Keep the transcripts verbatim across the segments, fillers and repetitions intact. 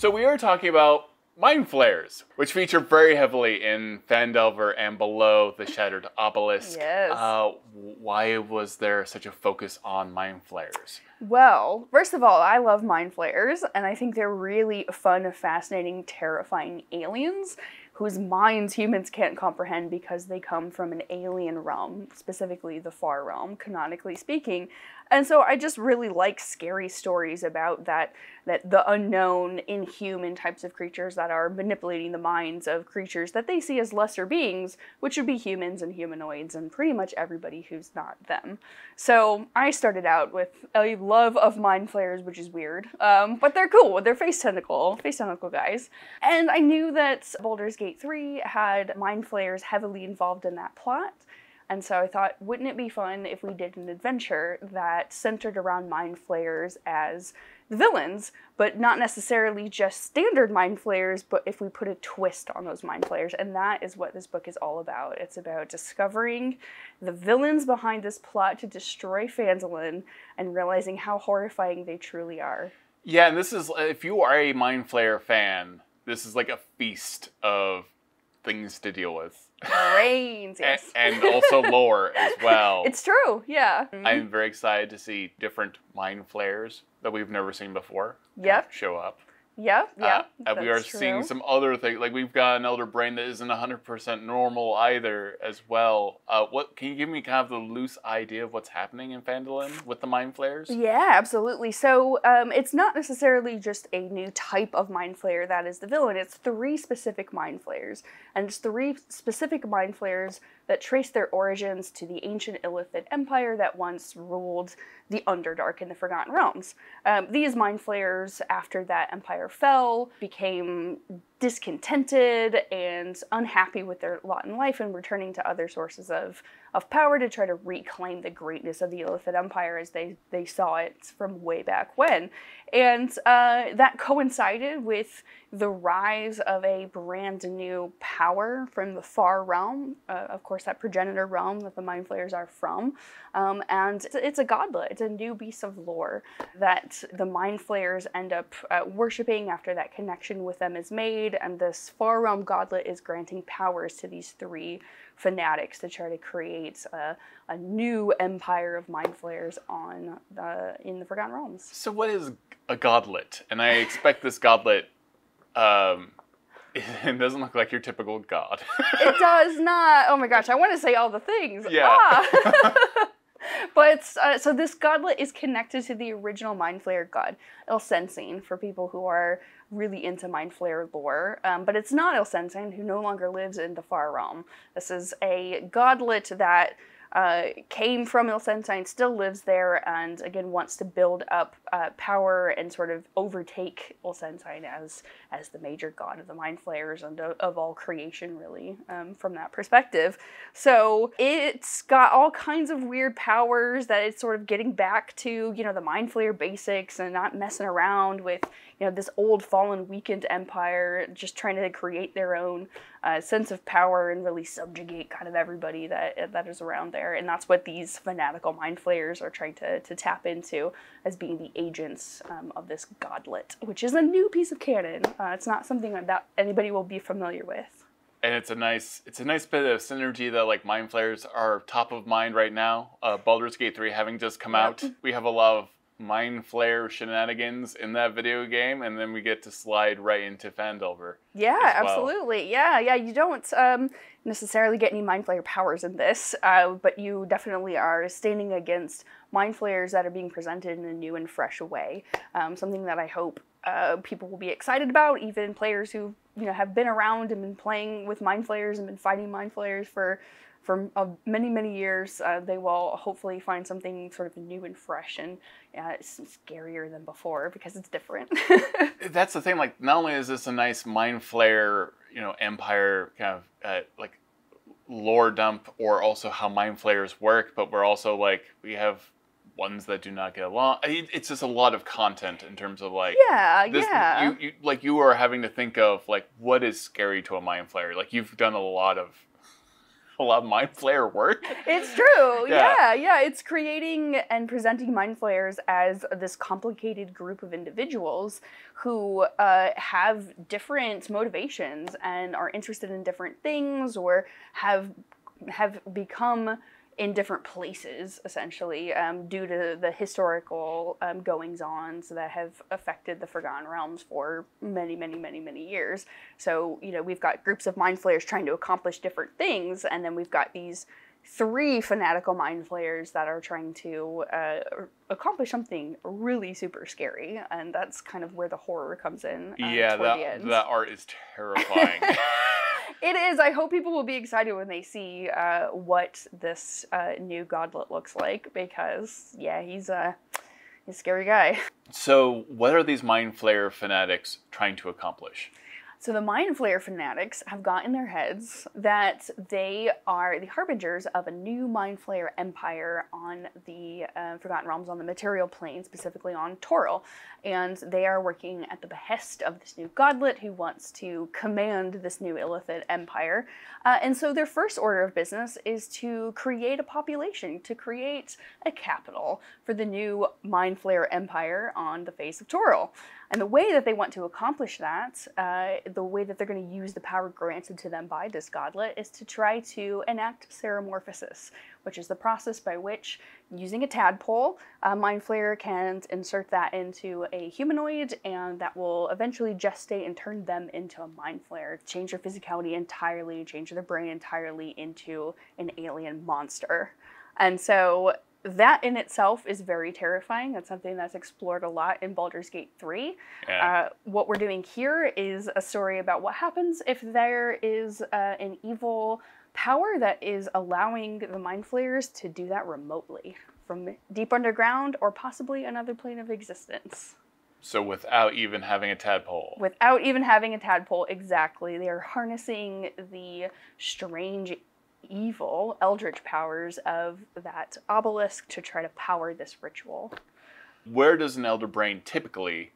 So we are talking about mind flares, which feature very heavily in Phandelver and Below: The Shattered Obelisk. Yes. Uh, why was there such a focus on mind flares? Well, first of all, I love mind flares, and I think they're really fun, fascinating, terrifying aliens whose minds humans can't comprehend because they come from an alien realm, specifically the Far Realm, canonically speaking. And so I just really like scary stories about that, that the unknown, inhuman types of creatures that are manipulating the minds of creatures that they see as lesser beings, which would be humans and humanoids and pretty much everybody who's not them. So I started out with a love of mind flayers, which is weird, um, but they're cool. They're face tentacle, face tentacle guys. And I knew that Baldur's Gate three had mind flayers heavily involved in that plot, and so I thought, wouldn't it be fun if we did an adventure that centered around mind flayers as the villains, but not necessarily just standard mind flayers, but if we put a twist on those mind flayers. And that is what this book is all about. It's about discovering the villains behind this plot to destroy Phandalin and realizing how horrifying they truly are. Yeah, and this is, if you are a mind flayer fan, this is like a feast of things to deal with. Brains, yes. and, and also lore as well. It's true, yeah. I'm very excited to see different mind flayers that we've never seen before yep. show up. Yep, yep. Uh, and we are true. seeing some other things. Like, we've got an elder brain that isn't one hundred percent normal either as well. Uh, what can you give me kind of the loose idea of what's happening in Phandalin with the mind flayers? Yeah, absolutely. So um, it's not necessarily just a new type of mind flayer that is the villain. It's three specific mind flayers. And it's three specific mind flayers that trace their origins to the ancient Illithid empire that once ruled the Underdark and the Forgotten Realms. Um, these mind flayers, after that empire fell, became discontented and unhappy with their lot in life and returning to other sources of, of power to try to reclaim the greatness of the Illithid empire as they, they saw it from way back when. And uh, that coincided with the rise of a brand new power from the Far Realm, uh, of course that progenitor realm that the mind flayers are from, um, and it's, it's a godlet, it's a new piece of lore that the mind flayers end up uh, worshipping after that connection with them is made. And this Far Realm godlet is granting powers to these three fanatics to try to create a, a new empire of mind flayers on the, in the Forgotten Realms. So what is a godlet? And I expect this godlet, um, it doesn't look like your typical god. It does not. Oh my gosh, I want to say all the things. Yeah. Ah. But, uh, so this godlet is connected to the original mind flayer god, Ilsensine, for people who are really into mind flayer lore. Um, but it's not Ilsensine, who no longer lives in the Far Realm. This is a godlet that uh, came from Ilsensine, still lives there, and again wants to build up uh, power and sort of overtake Ilsensine as, as the major god of the mind flayers and of, of all creation, really, um, from that perspective. So it's got all kinds of weird powers that it's sort of getting back to, you know, the mind flayer basics and not messing around with, you know, this old, fallen, weakened empire, just trying to create their own uh, sense of power and really subjugate kind of everybody that, that is around there. And that's what these fanatical mind flayers are trying to, to tap into as being the agents um, of this godlet, which is a new piece of canon. Uh, it's not something that anybody will be familiar with. And it's a nice, it's a nice bit of synergy that like mind flayers are top of mind right now. Uh, Baldur's Gate three having just come out, we have a lot of mind flayer shenanigans in that video game, and then we get to slide right into Phandelver. Yeah, well. absolutely. Yeah, yeah. You don't um, necessarily get any mind flayer powers in this, uh, but you definitely are standing against mind flayers that are being presented in a new and fresh way. Um, something that I hope uh, people will be excited about, even players who you know have been around and been playing with mind flayers and been fighting mind flayers for. For uh, many, many years, uh, they will hopefully find something sort of new and fresh and uh, scarier than before because it's different. That's the thing. Like, not only is this a nice mind flayer, you know, empire kind of uh, like lore dump, or also how mind flayers work, but we're also like we have ones that do not get along. It's just a lot of content in terms of like yeah, this, yeah. You, you, like you are having to think of like what is scary to a mind flayer. Like you've done a lot of. pull out Mind Flayer work. It's true. yeah. yeah, yeah. It's creating and presenting Mind Flayers as this complicated group of individuals who uh, have different motivations and are interested in different things, or have have become in different places, essentially, um, due to the historical um, goings-ons that have affected the Forgotten Realms for many, many, many, many years. So, you know, we've got groups of Mind Flayers trying to accomplish different things, and then we've got these three fanatical Mind Flayers that are trying to uh, accomplish something really super scary, and that's kind of where the horror comes in. Uh, yeah, that, that art is terrifying. It is. I hope people will be excited when they see uh, what this uh, new Godlet looks like, because, yeah, he's a, he's a scary guy. So what are these Mind Flayer fanatics trying to accomplish? So the Mind Flayer fanatics have got in their heads that they are the harbingers of a new Mind Flayer empire on the uh, Forgotten Realms, on the material plane, specifically on Toril. And they are working at the behest of this new Godlet, who wants to command this new Illithid empire. Uh, and so their first order of business is to create a population, to create a capital for the new Mind Flayer empire on the face of Toril. And the way that they want to accomplish that, uh, the way that they're going to use the power granted to them by this Godlet, is to try to enact Ceramorphosis, which is the process by which, using a tadpole, a Mind Flayer can insert that into a humanoid, and that will eventually gestate and turn them into a Mind Flayer, change their physicality entirely, change their brain entirely into an alien monster. And so that in itself is very terrifying. That's something that's explored a lot in Baldur's Gate three. Yeah. Uh, what we're doing here is a story about what happens if there is uh, an evil power that is allowing the Mind Flayers to do that remotely from deep underground or possibly another plane of existence. So without even having a tadpole. Without even having a tadpole, exactly. They are harnessing the strange evil eldritch powers of that obelisk to try to power this ritual. Where does an elder brain typically,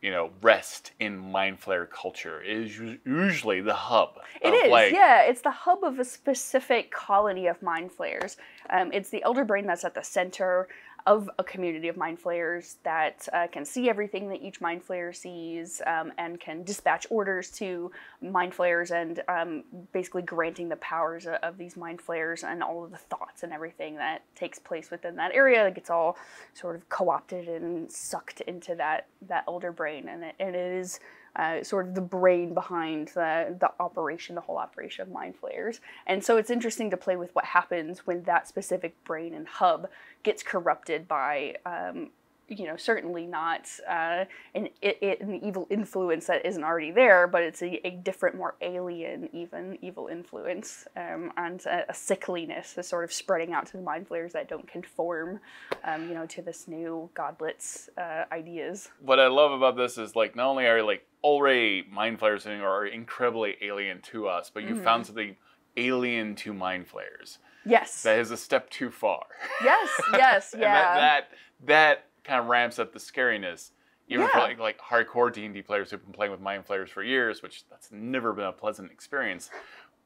you know, rest in Mind Flayer culture? It is usually the hub. It is, like, yeah. It's the hub of a specific colony of Mind Flayers. Um, it's the elder brain that's at the center of a community of Mind Flayers that uh, can see everything that each Mind Flayer sees, um, and can dispatch orders to Mind Flayers, and um, basically granting the powers of, of these Mind Flayers, and all of the thoughts and everything that takes place within that area. It gets all sort of co-opted and sucked into that, that elder brain, and it, and it is uh, sort of the brain behind the, the operation, the whole operation of Mind Flayers. And so it's interesting to play with what happens when that specific brain and hub gets corrupted by, um, you know, certainly not uh, an, it, it, an evil influence that isn't already there, but it's a, a different, more alien, even evil influence, um, and a, a sickliness is sort of spreading out to the Mind Flayers that don't conform, um, you know, to this new Godlet's uh, ideas. What I love about this is, like, not only are, like, already Mind Flayers are incredibly alien to us, but you mm-hmm. found something alien to Mind Flayers. Yes. That is a step too far. Yes, yes, yeah. And that, that, that kind of ramps up the scariness, even yeah. for like, like hardcore D and D players who've been playing with Mind Flayers for years, which that's never been a pleasant experience.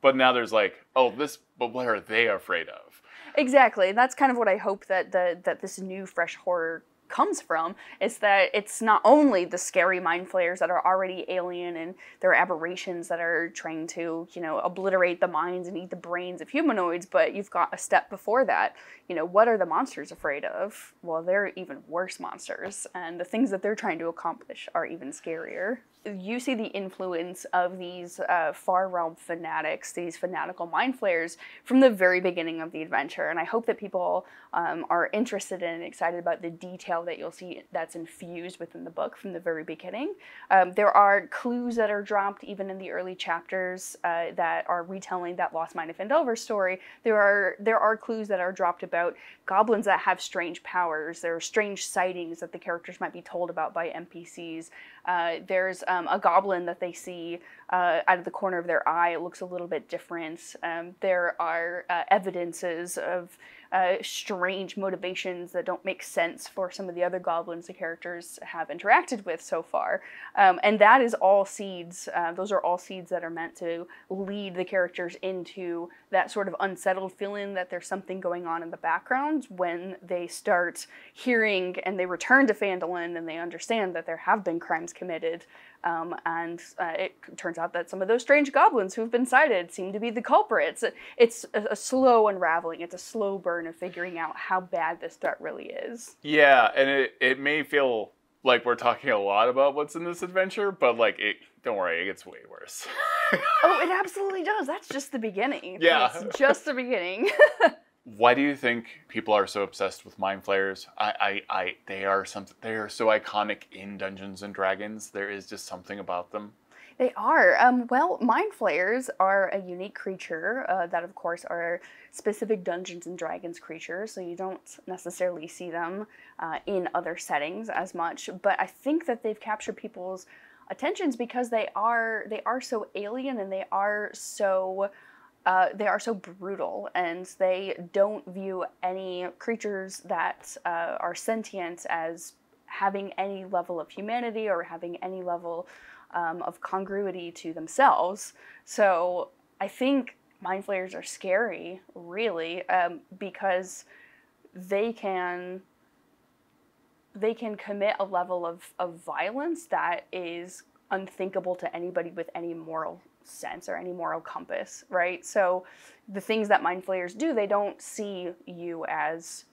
But now there's like, oh, this, but what are they afraid of? Exactly, and that's kind of what I hope that the, that this new fresh horror comes from, is that it's not only the scary Mind Flayers that are already alien and their aberrations that are trying to, you know, obliterate the minds and eat the brains of humanoids, but you've got a step before that. You know, what are the monsters afraid of? Well, they're even worse monsters, and the things that they're trying to accomplish are even scarier. You see the influence of these uh, Far Realm fanatics, these fanatical Mind Flayers, from the very beginning of the adventure, and I hope that people um, are interested in and excited about the detail that you'll see that's infused within the book from the very beginning. Um, there are clues that are dropped even in the early chapters uh, that are retelling that Lost Mine of Phandelver story. There are, there are clues that are dropped about goblins that have strange powers. There are strange sightings that the characters might be told about by N P Cs. Uh, there's Um, a goblin that they see uh, out of the corner of their eye. It looks a little bit different. Um, there are uh, evidences of uh, strange motivations that don't make sense for some of the other goblins the characters have interacted with so far. Um, and that is all seeds. Uh, those are all seeds that are meant to lead the characters into that sort of unsettled feeling that there's something going on in the background when they start hearing and they return to Phandalin and they understand that there have been crimes committed. Um, and uh, it turns out that some of those strange goblins who've been sighted seem to be the culprits. It's a, a slow unraveling. It's a slow burn of figuring out how bad this threat really is. Yeah, and it, it may feel like we're talking a lot about what's in this adventure, but like, it, don't worry, it gets way worse. Oh, it absolutely does. That's just the beginning. Yeah. It's just the beginning. Why do you think people are so obsessed with mind flayers? I, I, I, they are some, they are so iconic in Dungeons and Dragons. There is just something about them. They are. Um, well, mind flayers are a unique creature uh, that, of course, are specific Dungeons and Dragons creatures, so you don't necessarily see them uh, in other settings as much. But I think that they've captured people's attentions because they are they are so alien and they are so. Uh, they are so brutal, and they don't view any creatures that uh, are sentient as having any level of humanity or having any level um, of congruity to themselves. So I think mind flayers are scary, really, um, because they can they can commit a level of, of violence that is unthinkable to anybody with any moral sense or any moral compass, right? So the things that mind flayers do, they don't see you as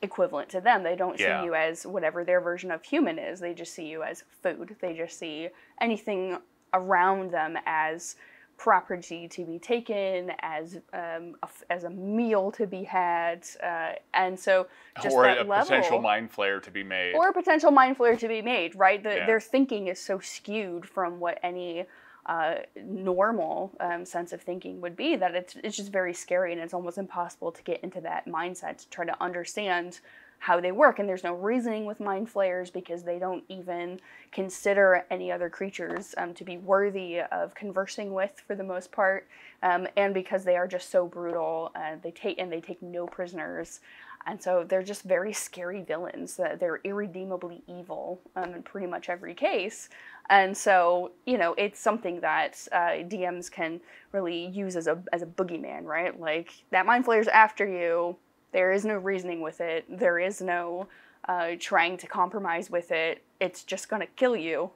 equivalent to them. They don't yeah. see you as whatever their version of human is. They just see you as food. They just see anything around them as property to be taken, as um, a, as a meal to be had, uh, and so just or that a level, potential mind flare to be made, or a potential mind flare to be made, right? The, yeah. Their thinking is so skewed from what any Uh, normal um, sense of thinking would be that it's, it's just very scary, and it's almost impossible to get into that mindset to try to understand how they work. And there's no reasoning with mind flayers because they don't even consider any other creatures um, to be worthy of conversing with for the most part, um, and because they are just so brutal, uh, they take and they take no prisoners. And so they're just very scary villains. They're irredeemably evil um, in pretty much every case. And so, you know, it's something that uh, D Ms can really use as a, as a boogeyman, right? Like, that mind flayer's after you. There is no reasoning with it. There is no uh, trying to compromise with it. It's just going to kill you.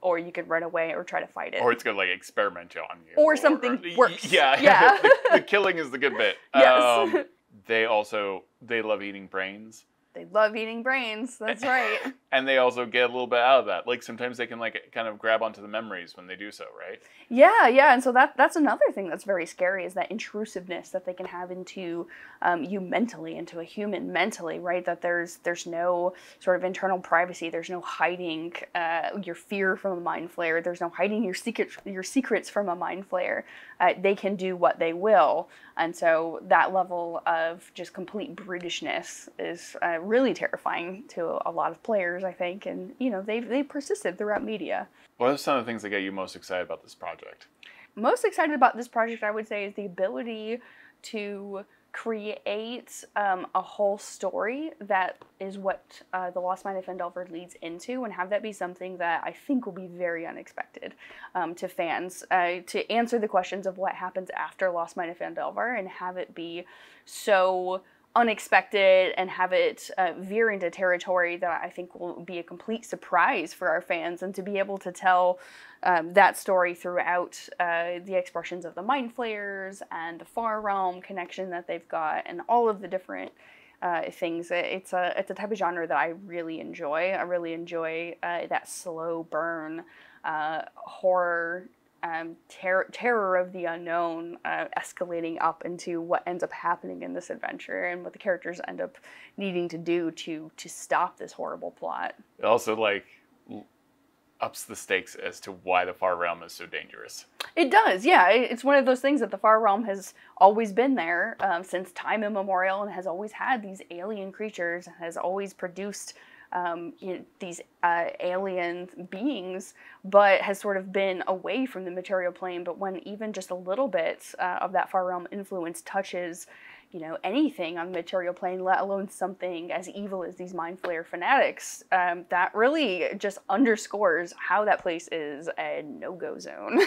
Or you could run away or try to fight it. Or it's going to, like, experiment on you. Or, or something or, worse. Yeah. yeah. the, the, the killing is the good bit. Yes. Um, They also, they love eating brains. They love eating brains, that's right. And they also get a little bit out of that. Like, sometimes they can, like, kind of grab onto the memories when they do so, right? Yeah, yeah, and so that that's another thing that's very scary, is that intrusiveness that they can have into um, you mentally, into a human mentally, right? That there's there's no sort of internal privacy. There's no hiding uh, your fear from a mind flayer. There's no hiding your secret your secrets from a mind flayer. Uh, they can do what they will, and so that level of just complete brutishness is Uh, really terrifying to a lot of players, I think, and you know, they've, they've persisted throughout media. What are some of the things that get you most excited about this project? Most excited about this project, I would say, is the ability to create um, a whole story that is what uh, The Lost Mine of Phandelver leads into, and have that be something that I think will be very unexpected um, to fans, uh, to answer the questions of what happens after Lost Mine of Phandelver, and have it be so unexpected and have it uh, veer into territory that I think will be a complete surprise for our fans, and to be able to tell um, that story throughout uh, the expressions of the mind flayers and the Far Realm connection that they've got and all of the different uh, things. It's a, it's a type of genre that I really enjoy. I really enjoy uh, that slow burn, uh, horror, Um, ter terror of the unknown uh, escalating up into what ends up happening in this adventure and what the characters end up needing to do to to stop this horrible plot. It also, like, ups the stakes as to why the Far Realm is so dangerous. It does, yeah. It's one of those things that the Far Realm has always been there um, since time immemorial, and has always had these alien creatures, and has always produced Um, you know, these uh, alien beings, but has sort of been away from the material plane. But when even just a little bit uh, of that Far Realm influence touches you know, anything on the material plane, let alone something as evil as these Mind Flayer fanatics. Um, that really just underscores how that place is a no-go zone.